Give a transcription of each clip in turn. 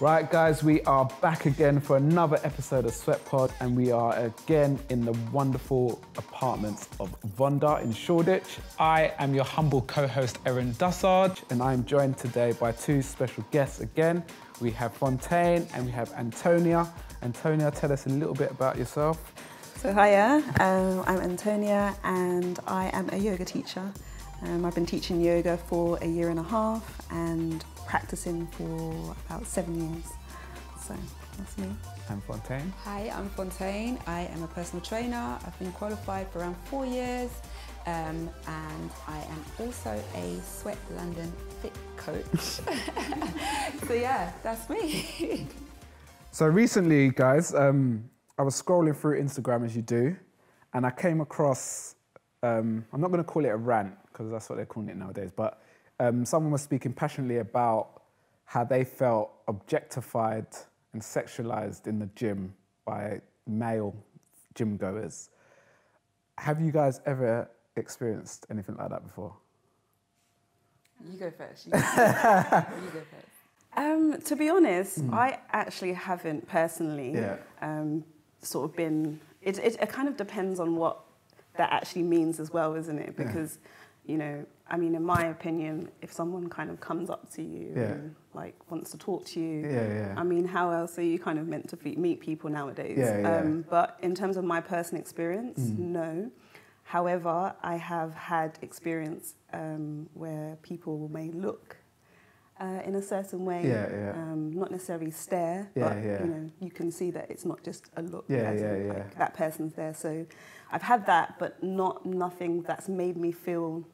Right guys, we are back again for another episode of Sweat Pod, and we are again in the wonderful apartments of Vonda in Shoreditch. I am your humble co-host Erron Dussard, and I'm joined today by two special guests again. We have Fontaine and we have Antonia. Antonia, tell us a little bit about yourself. So hiya, I'm Antonia and I am a yoga teacher. I've been teaching yoga for 1.5 years and practicing for about 7 years. So that's me. I'm Fontaine. Hi, I'm Fontaine. I am a personal trainer. I've been qualified for around 4 years and I am also a Sweat London Fit Coach. So yeah, that's me. So recently, guys, I was scrolling through Instagram as you do, and I came across, I'm not going to call it a rant, because that's what they're calling it nowadays, but someone was speaking passionately about how they felt objectified and sexualized in the gym by male gym goers. Have you guys ever experienced anything like that before? You go first. You go first. You go first. To be honest, I actually haven't personally sort of been... It kind of depends on what that actually means as well, isn't it? Because... Yeah. You know, I mean, in my opinion, if someone kind of comes up to you and, like, wants to talk to you, I mean, how else are you kind of meant to meet people nowadays? But in terms of my personal experience, no. However, I have had experience where people may look in a certain way, not necessarily stare, but, you know, you can see that it's not just a look. Like, that person's there. So I've had that, but nothing that's made me feel...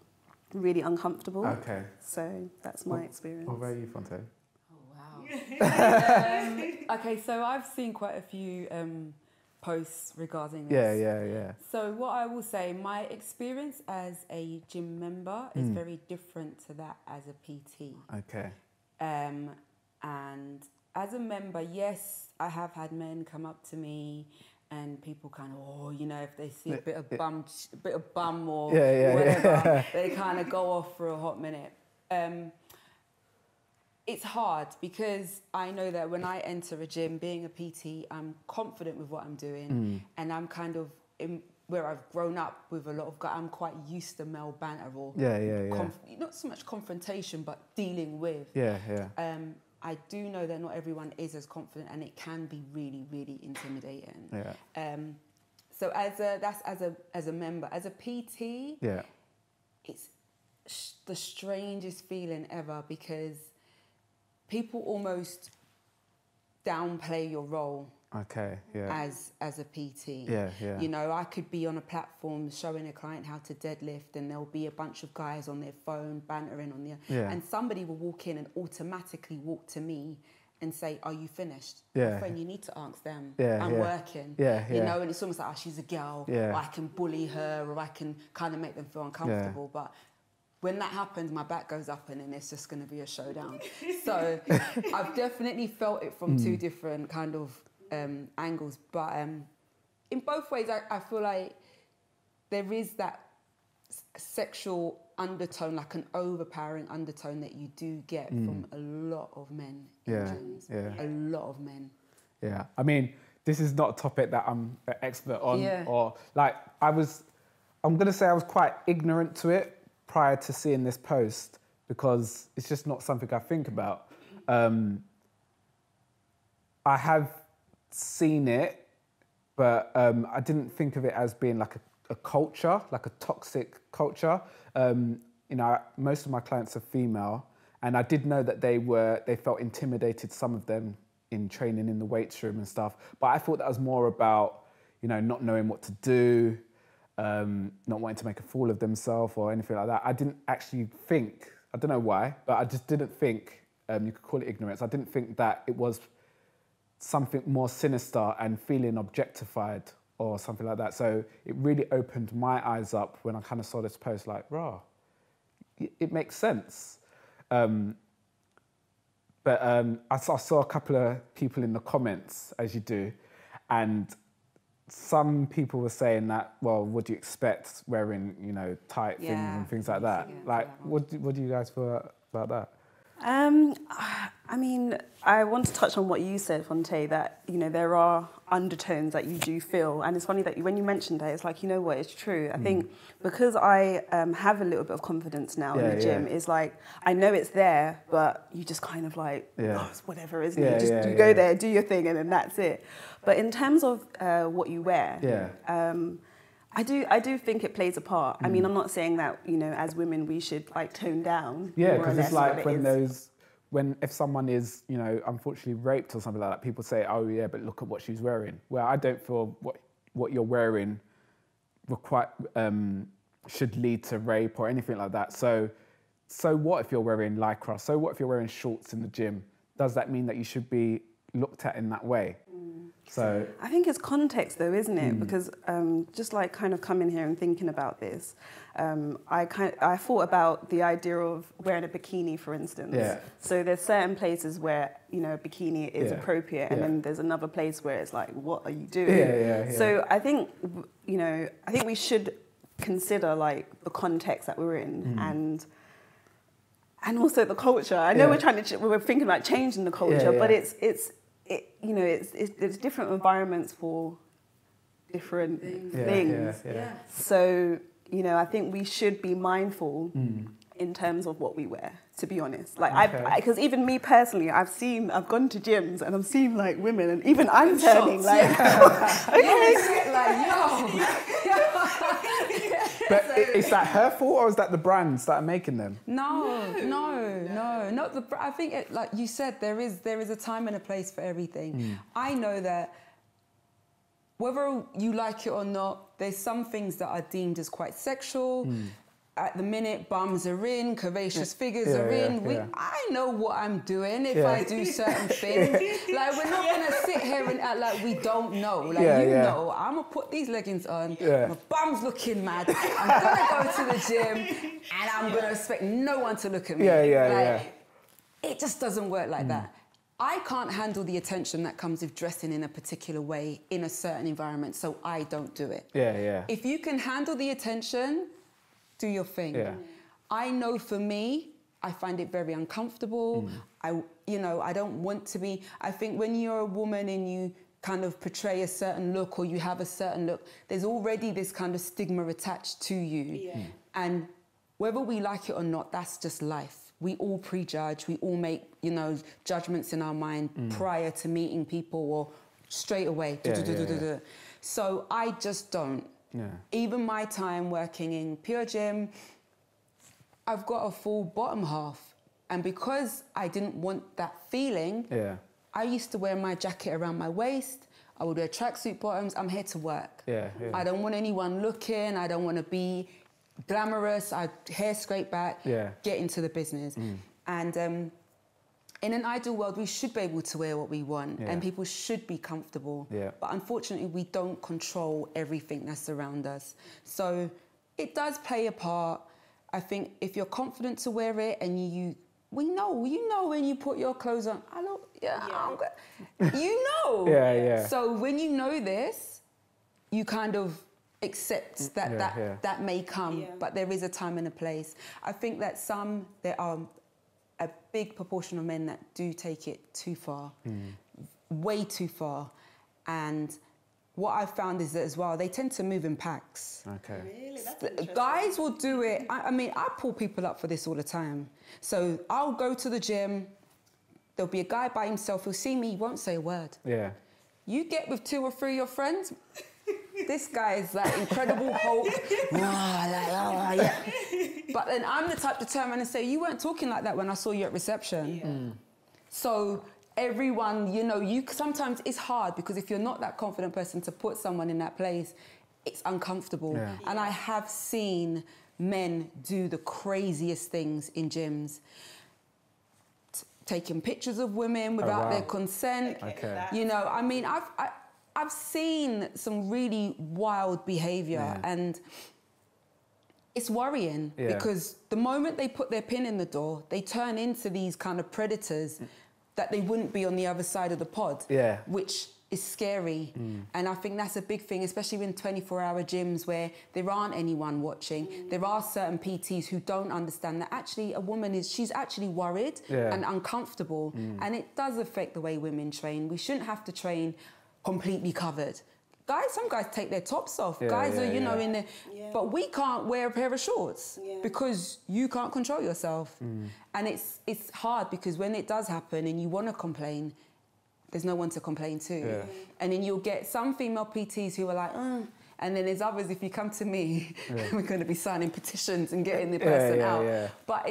really uncomfortable. Okay. So that's my experience. What about you, Fontaine? Oh, wow. Okay, so I've seen quite a few posts regarding this. So what I will say, my experience as a gym member is very different to that as a PT. Okay. And as a member, yes, I have had men come up to me and people kind of, oh, you know, if they see a bit of bum or whatever, they kind of go off for a hot minute. It's hard because I know that when I enter a gym, being a PT, I'm confident with what I'm doing, and I'm kind of where I've grown up with a lot of guys. I'm quite used to male banter or not so much confrontation, but dealing with. I do know that not everyone is as confident, and it can be really, really intimidating. So as a member, as a PT, it's the strangest feeling ever because people almost downplay your role. As a PT. You know, I could be on a platform showing a client how to deadlift and there'll be a bunch of guys on their phone bantering on the... And somebody will walk in and automatically walk to me and say, are you finished? My friend, you need to ask them. I'm working. You know, and it's almost like, oh, she's a girl. Or I can bully her or I can kind of make them feel uncomfortable. But when that happens, my back goes up and then it's just going to be a showdown. So I've definitely felt it from two different kind of... angles, but in both ways I feel like there is that sexual undertone, like an overpowering undertone that you do get from a lot of men in gyms. A lot of men. I mean, this is not a topic that I'm an expert on, or like I'm gonna say I was quite ignorant to it prior to seeing this post because it's just not something I think about. I have seen it, but I didn't think of it as being like a culture, like a toxic culture. You know, most of my clients are female, and I did know that they felt intimidated, some of them, in training in the weights room and stuff. But I thought that was more about, you know, not knowing what to do, not wanting to make a fool of themselves or anything like that. I didn't actually think, I don't know why, but I just didn't think, you could call it ignorance, I didn't think that it was something more sinister and feeling objectified or something like that. So it really opened my eyes up when I kind of saw this post, like, rah, it makes sense. I saw a couple of people in the comments, as you do, and some people were saying that, well, what do you expect wearing, you know, tight things and things like that? Like, what do you guys feel about that? I I mean, I want to touch on what you said, Fontaine, that, you know, there are undertones that you do feel. And it's funny that when you mentioned it, it's like, you know what, it's true. I think because I have a little bit of confidence now in the gym, it's like, I know it's there, but you just kind of like, oh, it's whatever, isn't it? Just you go there, do your thing, and then that's it. But in terms of what you wear, I do think it plays a part. I mean, I'm not saying that, you know, as women, we should like tone down. Yeah, because it's like if someone is, you know, unfortunately raped or something like that, people say, oh yeah, but look at what she's wearing. Well, I don't feel what you're wearing should lead to rape or anything like that. So what if you're wearing lycra? So what if you're wearing shorts in the gym? Does that mean that you should be looked at in that way? So I think it's context though, isn't it? Because just like kind of coming here and thinking about this, I thought about the idea of wearing a bikini, for instance. So there's certain places where, you know, a bikini is appropriate, and then there's another place where it's like, what are you doing? So I think, you know, I think we should consider like the context that we're in, and also the culture. I know we're thinking about changing the culture, but it's different environments for different things. So, you know, I think we should be mindful in terms of what we wear, to be honest. Like, because even me personally, I've gone to gyms and I've seen like women, and even I'm turning like, But is that her fault, or is that the brands that are making them? No, not the. I think it, like you said, there is a time and a place for everything. I know that whether you like it or not, there's some things that are deemed as quite sexual. At the minute, bums are in, curvaceous figures are in. I know what I'm doing if I do certain things. Like, we're not going to sit here and act like we don't know. Like, you know, I'm going to put these leggings on, my bum's looking mad, I'm going to go to the gym, and I'm going to expect no one to look at me. It just doesn't work like that. I can't handle the attention that comes with dressing in a particular way in a certain environment, so I don't do it. If you can handle the attention, do your thing. I know for me, I find it very uncomfortable. I don't want to be. I think when you're a woman and you kind of portray a certain look, or you have a certain look, there's already this kind of stigma attached to you. And whether we like it or not, that's just life. We all prejudge. We all make, you know, judgments in our mind prior to meeting people or straight away. So I just don't. Even my time working in Pure Gym, I've got a full bottom half. And because I didn't want that feeling, I used to wear my jacket around my waist. I would wear tracksuit bottoms. I'm here to work. I don't want anyone looking. I don't want to be glamorous. I hair scrape back, get into the business. And in an ideal world, we should be able to wear what we want and people should be comfortable. But unfortunately, we don't control everything that's around us. So it does play a part. I think if you're confident to wear it and you know when you put your clothes on, So when you know this, you kind of accept that that may come, but there is a time and a place. I think that there are a big proportion of men that do take it too far, way too far. And what I've found is that as well, they tend to move in packs. Really? That's guys will do it. I mean, I pull people up for this all the time. So I'll go to the gym, there'll be a guy by himself, he'll see me, he won't say a word. You get with two or three of your friends, this guy is like Incredible Hulk. But then I'm the type to turn around and say, you weren't talking like that when I saw you at reception. So everyone, you know, sometimes it's hard because if you're not that confident person to put someone in that place, it's uncomfortable. And I have seen men do the craziest things in gyms. Taking pictures of women without their consent. You know, I mean, I've seen some really wild behaviour and it's worrying because the moment they put their pin in the door, they turn into these kind of predators that they wouldn't be on the other side of the pod, which is scary. And I think that's a big thing, especially in 24-hour gyms where there aren't anyone watching. There are certain PTs who don't understand that actually a woman is, she's actually worried and uncomfortable. And it does affect the way women train. We shouldn't have to train completely covered. Guys, some guys take their tops off. But we can't wear a pair of shorts because you can't control yourself. And it's hard because when it does happen and you want to complain, there's no one to complain to. And then you'll get some female PTs who are like, and then there's others, if you come to me, we're going to be signing petitions and getting the person out. But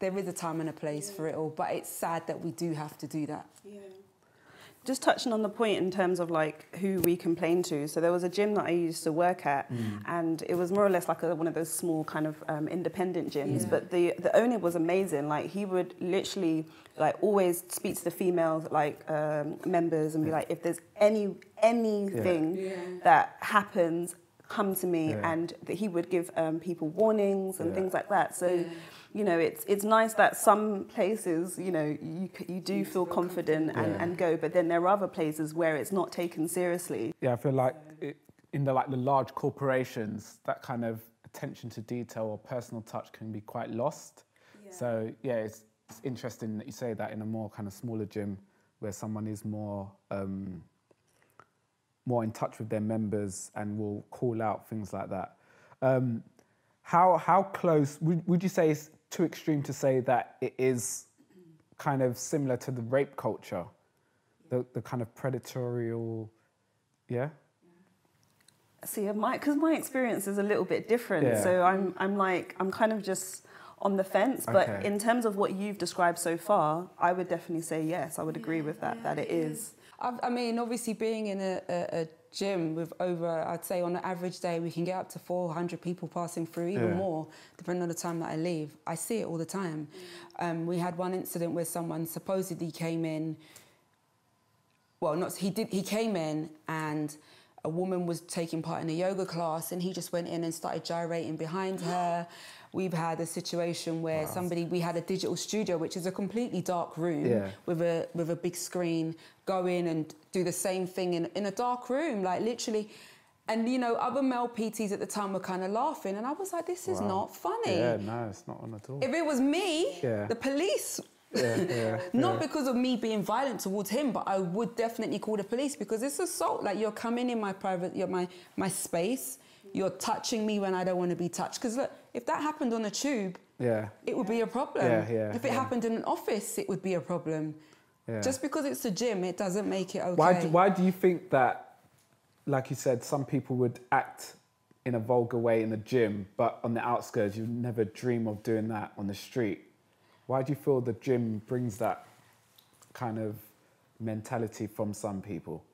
there is a time and a place for it all. But it's sad that we do have to do that. Just touching on the point in terms of like who we complain to. So there was a gym that I used to work at and it was more or less like one of those small kind of independent gyms. But the owner was amazing. Like he would literally like always speak to the female like members and be like, if there's anything that happens, come to me. And that he would give people warnings and things like that. So. You know, it's nice that some places, you know, you do feel confident and go, but then there are other places where it's not taken seriously. Yeah, I feel like in the large corporations, that kind of attention to detail or personal touch can be quite lost. So it's interesting that you say that in a more kind of smaller gym where someone is more more in touch with their members and will call out things like that. How close would you say it's too extreme to say that it is kind of similar to the rape culture, the kind of predatorial, See, because my experience is a little bit different, so I'm kind of just on the fence. But in terms of what you've described so far, I would definitely say yes. I would agree with that. That it is. I mean, obviously, being in a gym with over, I'd say on an average day, we can get up to 400 people passing through, even more, depending on the time that I leave. I see it all the time. We had one incident where someone supposedly came in, he came in and a woman was taking part in a yoga class and he just went in and started gyrating behind her. We've had a situation where we had a digital studio, which is a completely dark room with a big screen, go in and do the same thing in a dark room, like literally. And, you know, other male PTs at the time were kind of laughing. And I was like, this is not funny. Yeah, no, it's not on at all. If it was me, the police, not because of me being violent towards him, but I would definitely call the police because it's assault. Like, you're coming in my private, my space. You're touching me when I don't want to be touched. Because look, if that happened on a tube, it would be a problem. If it happened in an office, it would be a problem. Just because it's a gym, it doesn't make it okay. Why do you think that, like you said, some people would act in a vulgar way in the gym, but on the outskirts, you never dream of doing that on the street? Why do you feel the gym brings that kind of mentality from some people?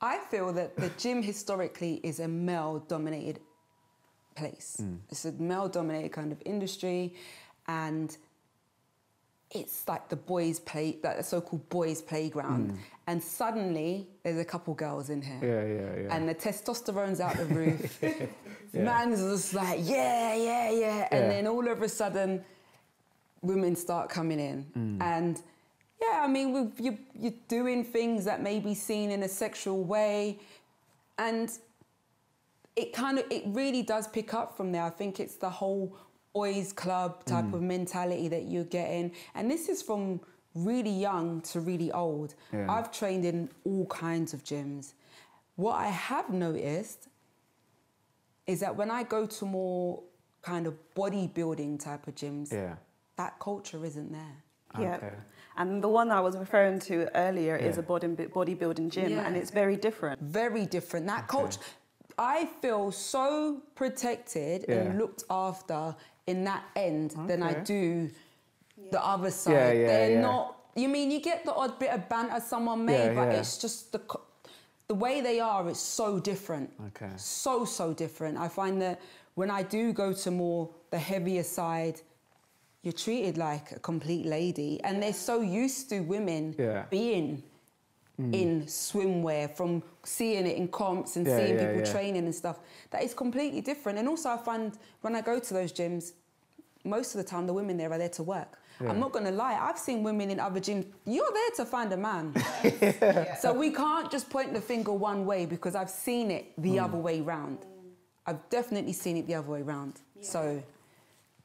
I feel that the gym historically is a male-dominated place. It's a male-dominated kind of industry, and it's like the boys' play, like the so-called boys' playground. And suddenly there's a couple girls in here, and the testosterone's out the roof. Man's just like and then all of a sudden, women start coming in, and. Yeah, I mean, you're doing things that may be seen in a sexual way, and it really does pick up from there. I think it's the whole boys' club type of mentality that you're getting, and this is from really young to really old. I've trained in all kinds of gyms. What I have noticed is that when I go to more kind of bodybuilding type of gyms, that culture isn't there. And the one I was referring to earlier is a bodybuilding gym, and it's very different. Very different. That culture, I feel so protected and looked after in that end than I do the other side. They're not, you mean, you get the odd bit of banter someone made, but it's just the way they are, it's so different. So different. I find that when I do go to more the heavier side, you're treated like a complete lady, and they're so used to women being in swimwear from seeing it in comps and seeing people training and stuff. That is completely different. And also I find when I go to those gyms, most of the time the women there are there to work. Yeah. I'm not going to lie, I've seen women in other gyms, you're there to find a man. Yes. Yeah. So we can't just point the finger one way, because I've seen it the other way round. I've definitely seen it the other way round. Yeah. So,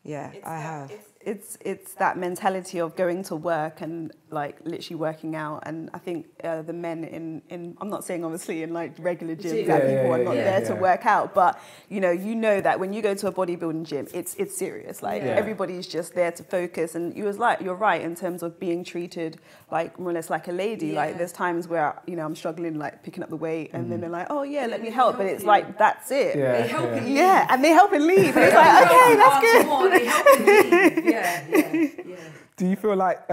yeah, I have. It's that mentality of going to work and like literally working out. And I think the men in I'm not saying obviously in like regular gyms that people are not there to work out, but you know that when you go to a bodybuilding gym, it's serious. Like everybody's just there to focus. And you was like, you're right in terms of being treated like more or less like a lady. Yeah. Like there's times where I'm struggling like picking up the weight, and then they're like, oh yeah, let me help. But it's like that's it. Yeah. They help and leave. Yeah, and they help and leave. And it's like okay, that's good. More, they help and leave. Yeah. Do you feel like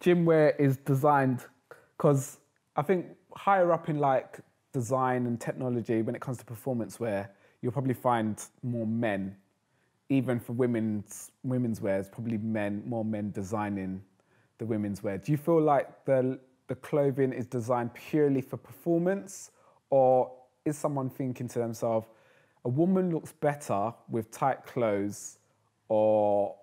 gym wear is designed? Because I think higher up in like design and technology, when it comes to performance wear, you'll probably find more men. Even for women's wear, it's probably more men designing the women's wear. Do you feel like the clothing is designed purely for performance, or is someone thinking to themselves, a woman looks better with tight clothes or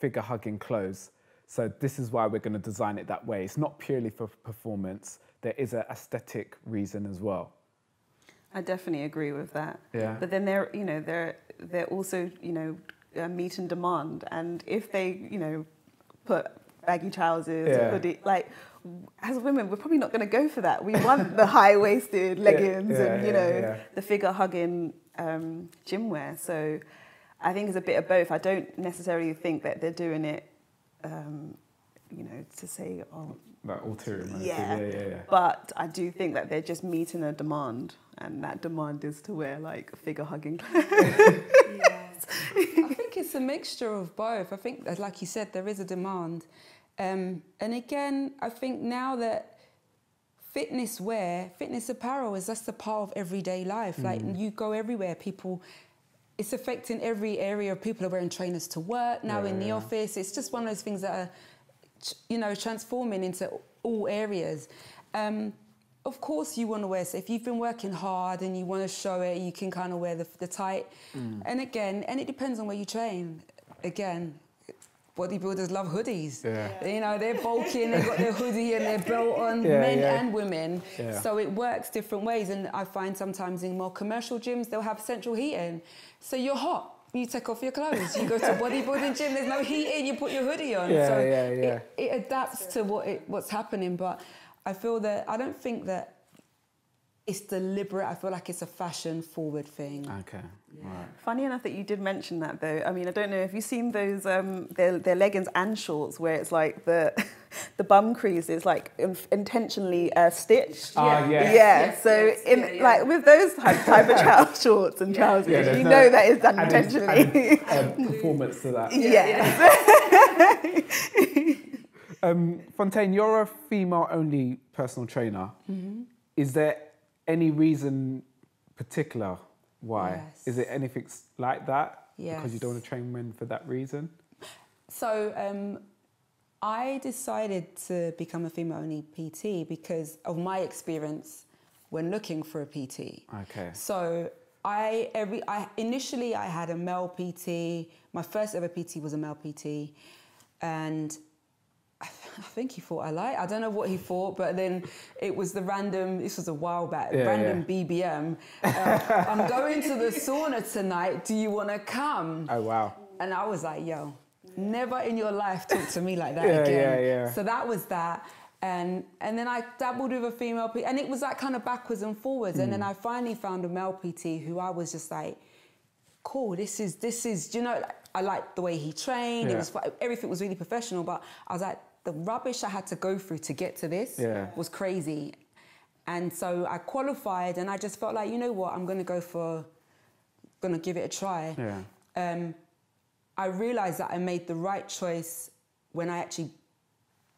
figure-hugging clothes, so this is why we're going to design it that way? It's not purely for performance. There is an aesthetic reason as well. I definitely agree with that. Yeah. But then they're also meet and demand, and if they put baggy trousers, hoodie, like as women we're probably not going to go for that. We want the high-waisted leggings and the figure-hugging gym wear. So I think it's a bit of both. I don't necessarily think that they're doing it, to say, oh, that ulterior motive. Yeah. But I do think that they're just meeting a demand, and that demand is to wear like figure-hugging clothes. I think it's a mixture of both. I think, like you said, there is a demand, and again, I think now that fitness wear, fitness apparel is just a part of everyday life. Mm. Like you go everywhere, people. It's affecting every area. People are wearing trainers to work now in the office. It's just one of those things that are, transforming into all areas. Of course you want to wear, so if you've been working hard and you want to show it, you can kind of wear the tight. Mm. And it depends on where you train. Again, bodybuilders love hoodies. Yeah. They're bulking, they've got their hoodie and their belt on, men and women. Yeah. So it works different ways. And I find sometimes in more commercial gyms, they'll have central heating. So you're hot, you take off your clothes. You go to a bodybuilding gym, there's no heating, you put your hoodie on. Yeah, so it adapts to what's happening. But I feel that, I don't think that it's deliberate. I feel like it's a fashion-forward thing. Okay, right. Funny enough that you did mention that, though. I mean, I don't know if you've seen those their leggings and shorts where it's like the bum crease is like intentionally stitched. Like with those type of shorts and trousers, you know that is done intentionally. Performance to that. Fontaine, you're a female-only personal trainer. Mm-hmm. Is there any reason particular why? Yes. Is it anything like that? Yes. Because you don't want to train men for that reason? So I decided to become a female-only PT because of my experience when looking for a PT. Okay. So initially I had a male PT. My first ever PT was a male PT, and I think he thought I lied. I don't know what he thought, but then it was the random, this was a while back, BBM. I'm going to the sauna tonight. Do you want to come? Oh, wow. And I was like, yo, never in your life talk to me like that again. Yeah. So that was that. And then I dabbled with a female PT, and it was like kind of backwards and forwards. Mm. And then I finally found a male PT who I was just like, cool, this is, I liked the way he trained. Yeah. It was, everything was really professional, but I was like, the rubbish I had to go through to get to this was crazy. And so I qualified, and I just felt like, you know what, I'm gonna give it a try. Yeah. I realized that I made the right choice when I actually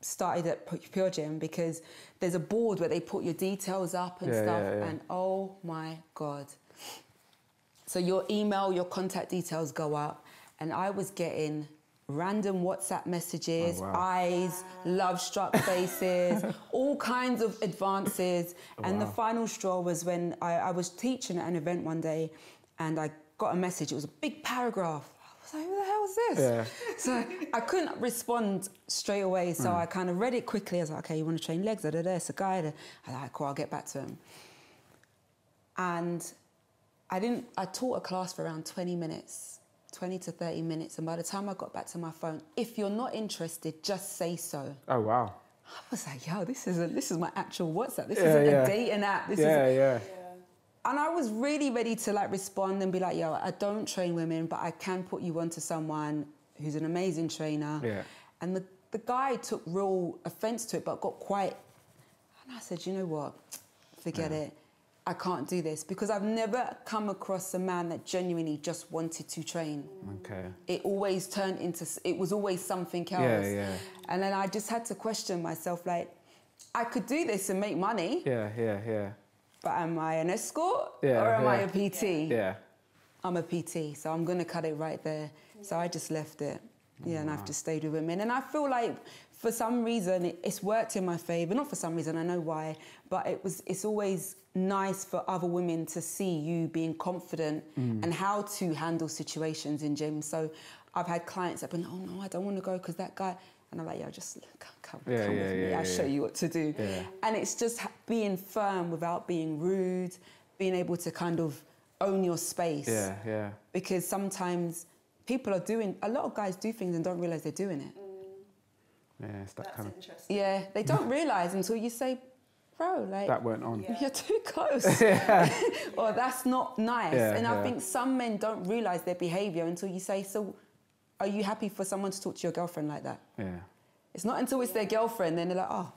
started at Pure Gym, because there's a board where they put your details up and stuff, and oh my God. So your email, your contact details go up, and I was getting random WhatsApp messages, eyes, love struck faces, all kinds of advances. And the final straw was when I was teaching at an event one day, and I got a message. It was a big paragraph. I I was like, who the hell is this? Yeah. So I couldn't respond straight away. So I kind of read it quickly. I was like, okay, you want to train legs? Da, da, da. It's a guy. Da. I was like, cool, I'll get back to him. And I taught a class for around 20 minutes, 20 to 30 minutes. And by the time I got back to my phone, if you're not interested, just say so. Oh, wow. I was like, yo, this is my actual WhatsApp. This isn't a dating app. This isn't. And I was really ready to like respond and be like, yo, I don't train women, but I can put you onto someone who's an amazing trainer. Yeah. And the guy took real offense to it, but got quiet. And I said, you know what? Forget it. I can't do this, because I've never come across a man that genuinely just wanted to train. Okay. It always turned into, it was always something else. Yeah, yeah. And then I just had to question myself, like, I could do this and make money. Yeah, yeah, yeah. But am I an escort or am I a PT? Yeah. I'm a PT, so I'm going to cut it right there. So I just left it. Yeah, and I've just stayed with women. And I feel like for some reason it's worked in my favour. Not for some reason, I know why. But it's always nice for other women to see you being confident and how to handle situations in gym. So I've had clients that have been, oh, no, I don't want to go because that guy... And I'm like, yo, just come with me. I'll show you what to do. Yeah. And it's just being firm without being rude, being able to kind of own your space. Yeah, yeah. Because sometimes people are doing... A lot of guys do things and don't realise they're doing it. Yeah, it's that kind of... interesting. Yeah, they don't realise until you say, bro, like... That went on. Yeah. You're too close. Or that's not nice. Yeah, and I think some men don't realise their behaviour until you say, so... Are you happy for someone to talk to your girlfriend like that? Yeah. It's not until it's their girlfriend, then they're like, oh,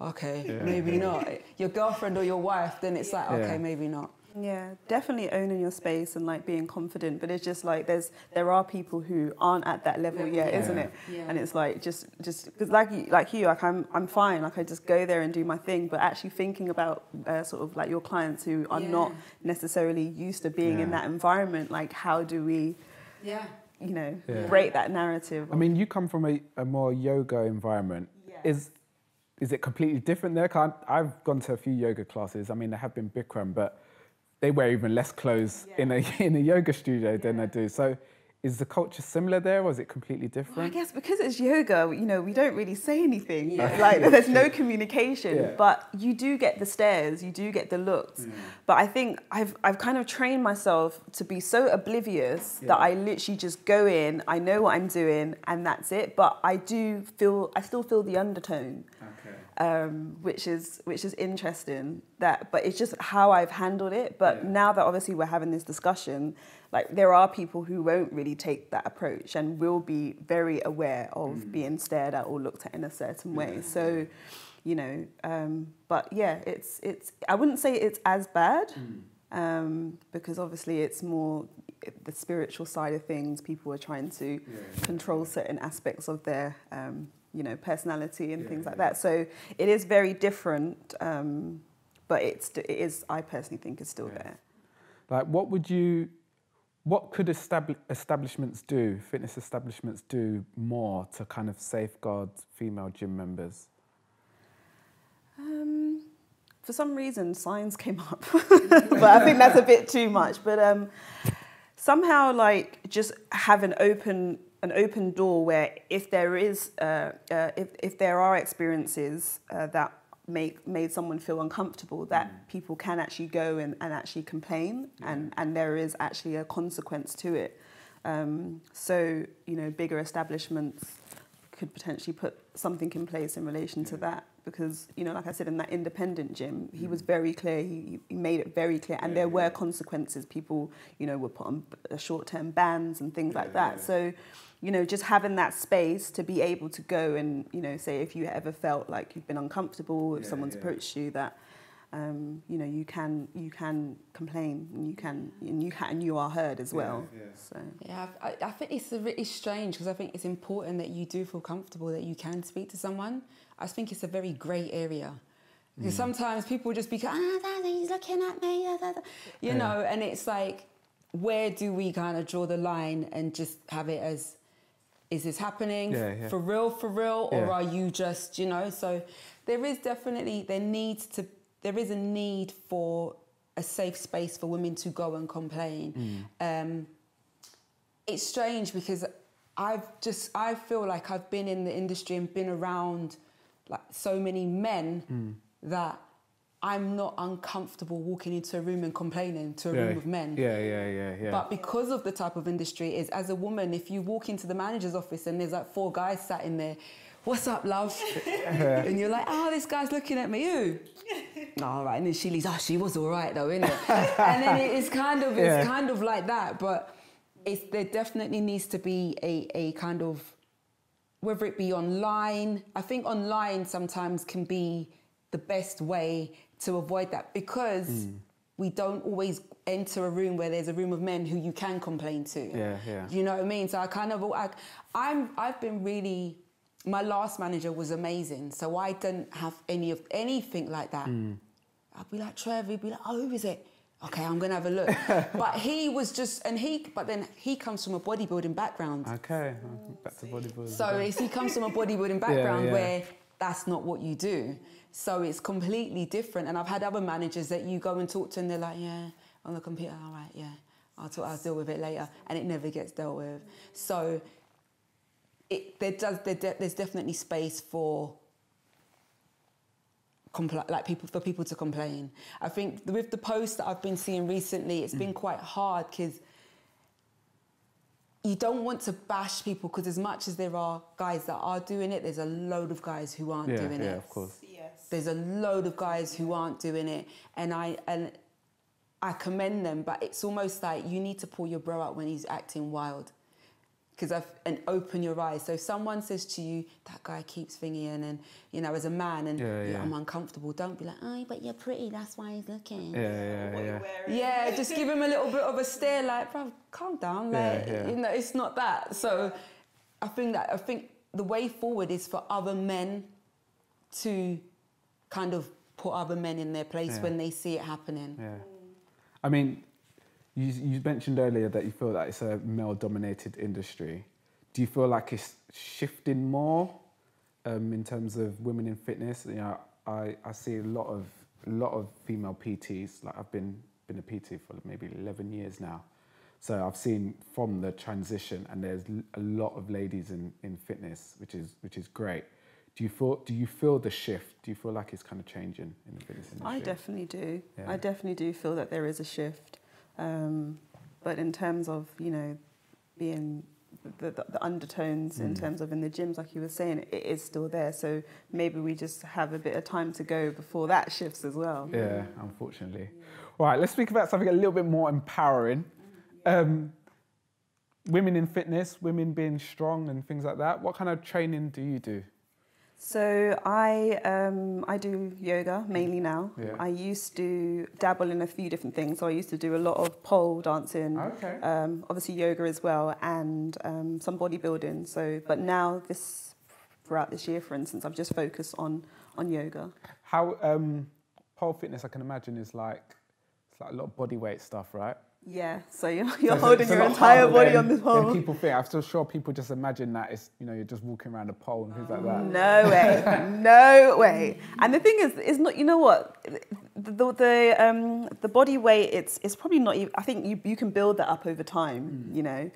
okay, maybe not. Your girlfriend or your wife, then it's like, okay, maybe not. Yeah, definitely owning your space and like being confident, but it's just like there are people who aren't at that level yet, isn't it? Yeah. And it's like just because like you, I'm fine, like I just go there and do my thing, but actually thinking about sort of like your clients who are not necessarily used to being in that environment, like how do we? Yeah. You know, break that narrative. I mean, you come from a more yoga environment. Yeah. Is it completely different there? I've gone to a few yoga classes. I mean, there have been Bikram, but they wear even less clothes in a yoga studio than I do. So is the culture similar there, or is it completely different? Well, I guess because it's yoga, you know, we don't really say anything. Yeah. Like, there's no communication, but you do get the stares, you do get the looks. Mm. But I think I've kind of trained myself to be so oblivious that I literally just go in, I know what I'm doing, and that's it. But I still feel the undertone. Okay. Which is interesting. But it's just how I've handled it. But now that obviously we're having this discussion, like there are people who won't really take that approach and will be very aware of being stared at or looked at in a certain way. So, you know, but yeah, it's. I wouldn't say it's as bad because obviously it's more the spiritual side of things. People are trying to control certain aspects of their. You know, personality and things like that. So it is very different, but it is. I personally think it's still there. Like, what could establishments do? Fitness establishments do more to kind of safeguard female gym members. For some reason, signs came up, but I think that's a bit too much. But somehow, like, just have an open door where if there are experiences that made someone feel uncomfortable, that people can actually go and actually complain and there is actually a consequence to it. So, you know, bigger establishments could potentially put something in place in relation to that because, you know, like I said, in that independent gym, he was very clear, he made it very clear and there were consequences. People, you know, were put on short-term bans and things like that. So, you know, just having that space to be able to go and, you know, say if you ever felt like you've been uncomfortable, if someone's approached you, that, you know, you can complain and you are heard as well. Yeah, yeah. So. Yeah, I think it's really strange because I think it's important that you do feel comfortable that you can speak to someone. I think it's a very grey area. Because sometimes people just be like, ah, he's looking at me, you know, and it's like, where do we kind of draw the line and just have it as, is this happening for real, or are you just, you know? So there is definitely, there is a need for a safe space for women to go and complain. it's strange because I feel like I've been in the industry and been around like so many men that I'm not uncomfortable walking into a room and complaining to a room of men. Yeah. But because of the type of industry is, as a woman, if you walk into the manager's office and there's like 4 guys sat in there, what's up, love? And you're like, oh, this guy's looking at me, ooh. All right, and then she leaves, oh, she was all right though, innit? And then it's kind of, it's kind of like that, but it's, there definitely needs to be a kind of, whether it be online, I think online sometimes can be the best way to avoid that, because we don't always enter a room where there's a room of men who you can complain to. Yeah. You know what I mean? So I kind of, I've been really, my last manager was amazing. So I didn't have anything like that. I'd be like, Trevor, he'd be like, oh, who is it? Okay, I'm gonna have a look. But he was just, but then he comes from a bodybuilding background. Okay, back to bodybuilding. So he comes from a bodybuilding background where that's not what you do. So it's completely different. And I've had other managers that you go and talk to and they're like, yeah, on the computer, all right, yeah, I'll deal with it later. And it never gets dealt with. So there's definitely space for people to complain. I think with the posts that I've been seeing recently, it's been quite hard because you don't want to bash people, because as much as there are guys that are doing it, there's a load of guys who aren't doing it. Yeah, of course. Yes. There's a load of guys who aren't doing it, and I commend them, but it's almost like you need to pull your bro out when he's acting wild, and open your eyes. So if someone says to you, that guy keeps thingying, and you know, as a man, and I'm uncomfortable, don't be like, oh, but you're pretty, that's why he's looking. Yeah, just give him a little bit of a stare, like, bro, calm down, like, you know, it's not that. So I think the way forward is for other men to kind of put other men in their place when they see it happening. Yeah, I mean, You mentioned earlier that you feel that it's a male-dominated industry. Do you feel like it's shifting more in terms of women in fitness? You know, I see a lot of female PTs. Like, I've been a PT for maybe 11 years now, so I've seen from the transition, and there's a lot of ladies in fitness, which is great. Do you feel the shift? Do you feel like it's kind of changing in the fitness industry? I definitely do. Yeah. I definitely do feel that there is a shift. But in terms of, you know, being the undertones in terms of in the gyms, like you were saying, it is still there. So maybe we just have a bit of time to go before that shifts as well. Yeah, unfortunately. All right, let's speak about something a little bit more empowering. Women in fitness, women being strong and things like that. What kind of training do you do? So I do yoga mainly now. Yeah. I used to dabble in a few different things. So I used to do a lot of pole dancing, obviously yoga as well, and some bodybuilding. So, but now throughout this year, for instance, I've just focused on yoga. How pole fitness, I can imagine, is like it's like a lot of body weight stuff, right? Yeah, so you're holding your entire body on the pole. People think, I'm so sure people just imagine that it's, you know, you're just walking around a pole and things like that. No way, no way. And the thing is, it's not. You know what? The body weight, it's probably not. I think you can build that up over time, you know.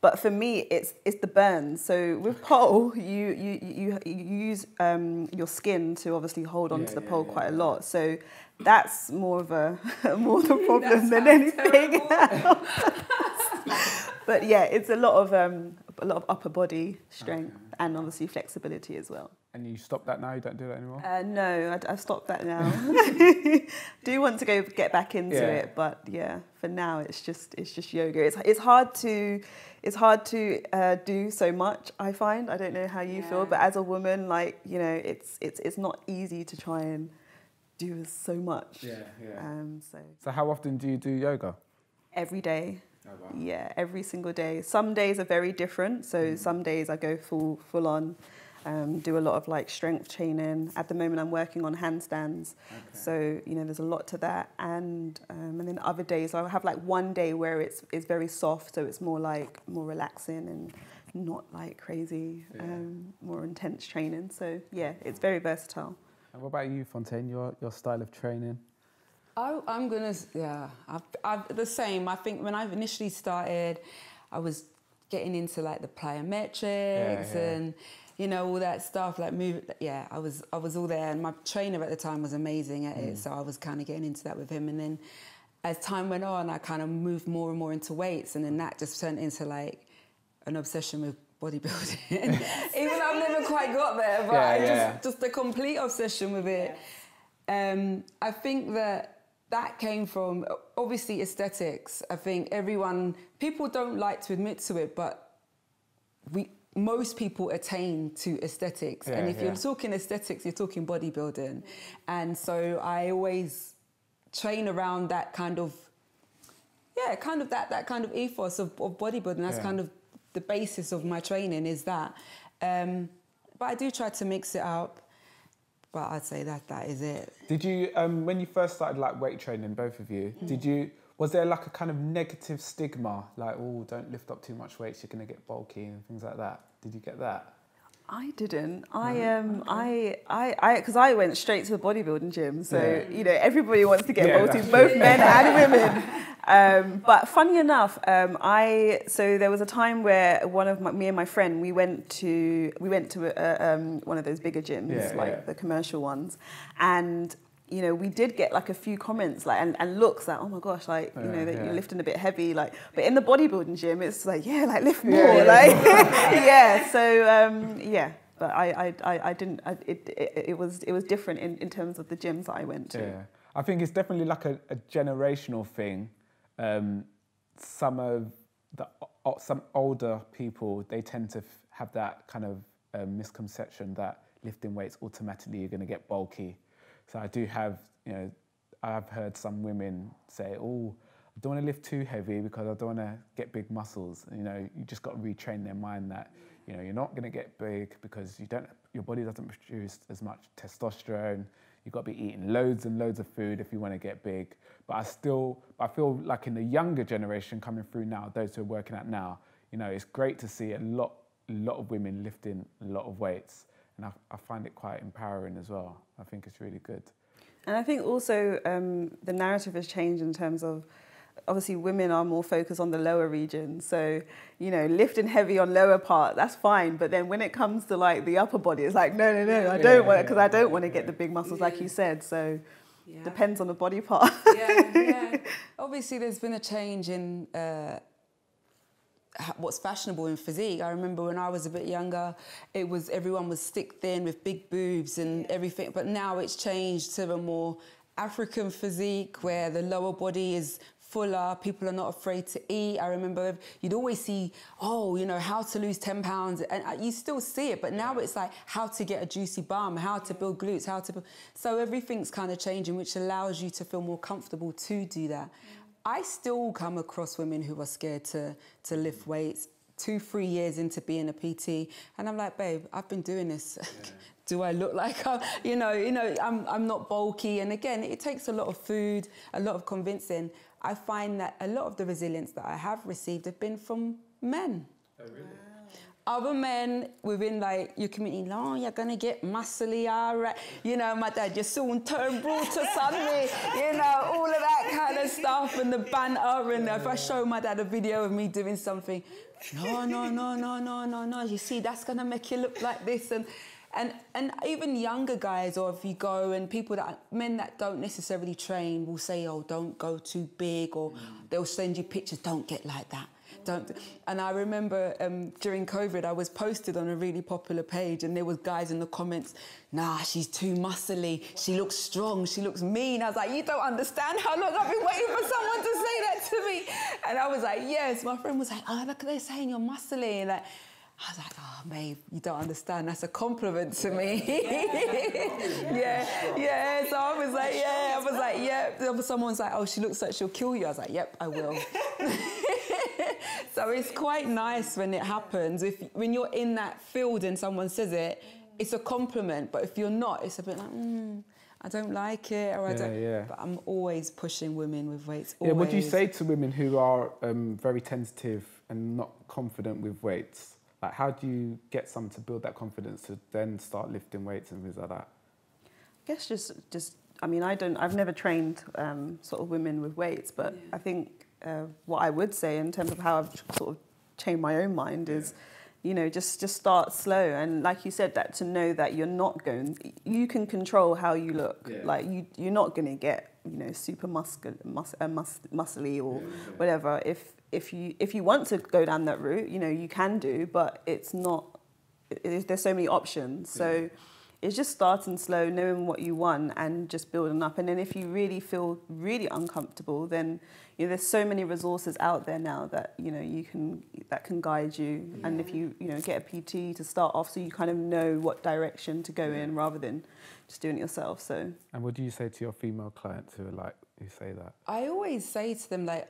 But for me, it's the burn. So with pole, you use your skin to obviously hold onto the pole quite a lot. So that's more of the problem than anything else. But yeah, it's a lot of upper body strength and obviously flexibility as well. And you stop that now? You don't do that anymore? No, I've stopped that now. I do want to get back into it, but yeah, for now it's just yoga. It's hard to do so much, I find. I don't know how you feel, but as a woman, like, you know, it's not easy to try and do so much. So how often do you do yoga? Every day. Oh, wow. Yeah, every single day. Some days are very different. So some days I go full on, do a lot of like strength training. At the moment I'm working on handstands. Okay. So, you know, there's a lot to that. And then other days, so I have like one day where it's very soft. So it's more relaxing and not like crazy, more intense training. So yeah, it's very versatile. And what about you, Fontaine, your style of training? I'm the same. I think when I initially started, I was getting into like the plyometrics and you know, all that stuff, like move. Yeah, I was all there, and my trainer at the time was amazing at it, so I was kind of getting into that with him. And then as time went on, I kind of moved more and more into weights, and then that just turned into like an obsession with bodybuilding. Even though I've never quite got there, but just a complete obsession with it. Yeah. I think that came from, obviously, aesthetics. I think people don't like to admit to it, but most people attain to aesthetics. Yeah, and if you're talking aesthetics, you're talking bodybuilding. And so I always train around that kind of, that kind of ethos of bodybuilding. That's kind of the basis of my training, is that. But I do try to mix it up. But I'd say that is it. Did you, when you first started like weight training, both of you, was there like a kind of negative stigma? Like, oh, don't lift up too much weights, you're going to get bulky and things like that. Did you get that? I didn't. Because I went straight to the bodybuilding gym. So, you know, everybody wants to get bulky, both men and women. But funny enough, so there was a time where me and my friend, we went to one of those bigger gyms, the commercial ones. And you know, we did get like a few comments like and looks like, oh my gosh, like, you know, that you're lifting a bit heavy, like, but in the bodybuilding gym, it's like, lift more, But it was different in terms of the gyms that I went to. Yeah. I think it's definitely like a generational thing. Some older people, they tend to have that kind of misconception that lifting weights automatically you're going to get bulky. So I do have, you know, I've heard some women say, oh, I don't want to lift too heavy because I don't want to get big muscles. And, you know, you just got to retrain their mind that, you know, you're not going to get big because your body doesn't produce as much testosterone. You've got to be eating loads and loads of food if you want to get big. But I feel like in the younger generation coming through now, those who are working out now, you know, it's great to see a lot of women lifting a lot of weights. And I find it quite empowering as well. I think it's really good. And I think also the narrative has changed in terms of, obviously, women are more focused on the lower region. So, you know, lifting heavy on lower part, that's fine. But then when it comes to, like, the upper body, it's like, no, I don't want it because I don't want to get the big muscles, like you said. So depends on the body part. Obviously, there's been a change in what's fashionable in physique. I remember when I was a bit younger, everyone was stick thin with big boobs and everything, but now it's changed to a more African physique where the lower body is fuller, people are not afraid to eat. I remember you'd always see, oh, you know, how to lose 10 pounds, and you still see it, but now it's like how to get a juicy bum, how to build glutes, so everything's kind of changing, which allows you to feel more comfortable to do that. I still come across women who are scared to lift weights 2-3 years into being a PT, and I'm like, babe, I've been doing this. Do I look like I'm, you know, I'm not bulky? And again, it takes a lot of food, a lot of convincing. I find that a lot of the resilience that I have received have been from men. Oh, really? Other men within, like, your community, oh, you're going to get muscly, all right. You know, my dad, you soon turn broad to Sunday, you know, all of that kind of stuff and the banter. And if I show my dad a video of me doing something, no, you see, that's going to make you look like this. And even younger guys, or if you go, and men that don't necessarily train will say, oh, don't go too big, or they'll send you pictures, don't get like that. And I remember during COVID, I was posted on a really popular page, and there was guys in the comments, nah, she's too muscly, she looks strong, she looks mean. I was like, you don't understand how long I've been waiting for someone to say that to me. And I was like, yes. My friend was like, oh, look, they're saying you're muscly. And like, I was like, oh, babe, you don't understand. That's a compliment to me. So I was like, Someone's like, oh, she looks like she'll kill you. I was like, yep, I will. So it's quite nice when it happens. When you're in that field and someone says it, it's a compliment. But if you're not, it's a bit like, I don't like it. Or But I'm always pushing women with weights, always. Yeah, what do you say to women who are very tentative and not confident with weights? Like, how do you get some to build that confidence to then start lifting weights and things like that? I guess just I mean, I've never trained sort of women with weights, but I think what I would say in terms of how I've sort of change my own mind is, you know, just start slow. And like you said, that to know that you're not going, you can control how you look. Yeah. Like you're not going to get, you know, super muscly or whatever. If you want to go down that route, you know, you can do, but it's not, there's so many options. So it's just starting slow, knowing what you want and just building up. And then if you really feel really uncomfortable, then, you know, there's so many resources out there now that, you know, that can guide you. Yeah. And if you, you know, get a PT to start off, so you kind of know what direction to go in rather than just doing it yourself. So. And what do you say to your female clients who are like, who say that? I always say to them, like,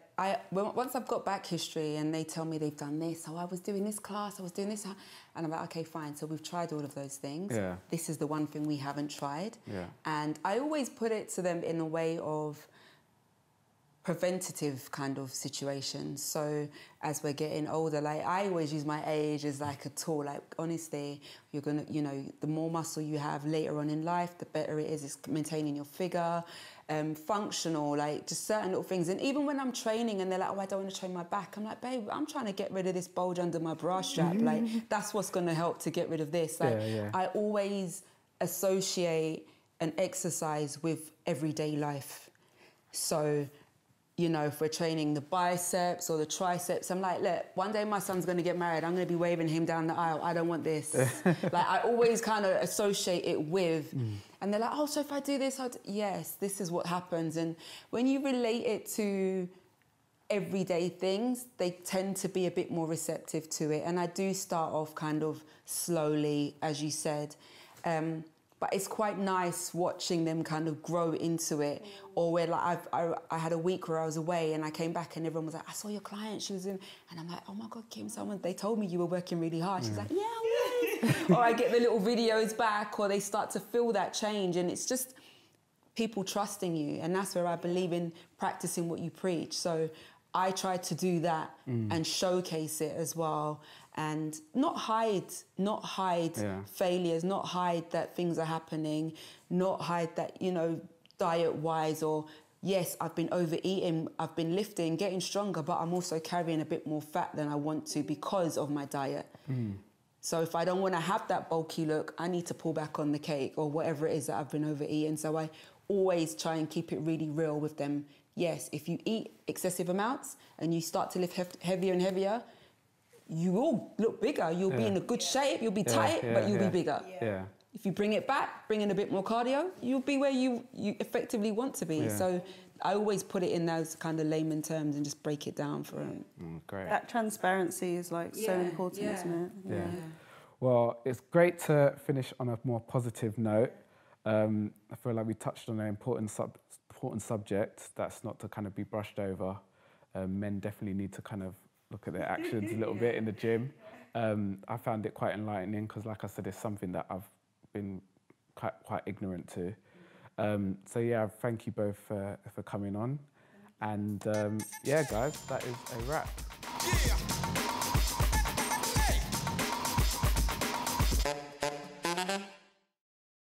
once I've got back history and they tell me they've done this, oh, I was doing this class, I was doing this, and I'm like, okay, fine, so we've tried all of those things. Yeah. This is the one thing we haven't tried. Yeah. And I always put it to them in a way of preventative kind of situation. So as we're getting older, like, I always use my age as like a tool. Like, honestly, you're gonna, you know, the more muscle you have later on in life, the better it is. It's maintaining your figure, functional, like just certain little things. And even when I'm training and they're like, oh, I don't want to train my back, I'm like, babe, I'm trying to get rid of this bulge under my bra strap. Like, that's what's going to help to get rid of this. Like, I always associate an exercise with everyday life. So, you know, if we're training the biceps or the triceps, I'm like, look, one day my son's going to get married. I'm going to be waving him down the aisle. I don't want this. Like, I always kind of associate it with. And they're like, oh, so if I do this, yes, this is what happens. And when you relate it to everyday things, they tend to be a bit more receptive to it. And I do start off kind of slowly, as you said. But it's quite nice watching them kind of grow into it. Or where, like, I had a week where I was away and I came back and everyone was like, I saw your client, she was in. And I'm like, oh my God, Kim, they told me you were working really hard. She's like, yeah, I was. Or I get the little videos back, or they start to feel that change. And it's just people trusting you. And that's where I believe in practicing what you preach. So I try to do that and showcase it as well. And not hide failures, not hide that things are happening, not hide that, you know, diet-wise, or yes, I've been overeating, I've been lifting, getting stronger, but I'm also carrying a bit more fat than I want to because of my diet. So if I don't want to have that bulky look, I need to pull back on the cake or whatever it is that I've been overeating. So I always try and keep it really real with them. Yes, if you eat excessive amounts and you start to lift heavier and heavier, you will look bigger. You'll be in a good shape, you'll be tight, but you'll be bigger. Yeah. If you bring it back, bring in a bit more cardio, you'll be where you effectively want to be. Yeah. So I always put it in those kind of layman terms and just break it down for them. Great. That transparency is like so important, isn't it? Yeah. Well, it's great to finish on a more positive note. I feel like we touched on an important subject that's not to kind of be brushed over. Men definitely need to kind of look at their actions a little bit in the gym. I found it quite enlightening because, like I said, it's something that I've been quite ignorant to. So yeah, thank you both for coming on. And yeah, guys, that is a wrap.